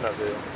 출근하세요.